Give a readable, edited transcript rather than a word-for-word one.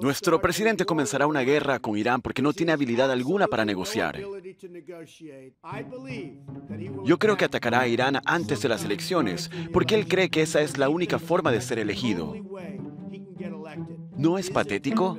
Nuestro presidente comenzará una guerra con Irán porque no tiene habilidad alguna para negociar. Yo creo que atacará a Irán antes de las elecciones, porque él cree que esa es la única forma de ser elegido. ¿No es patético?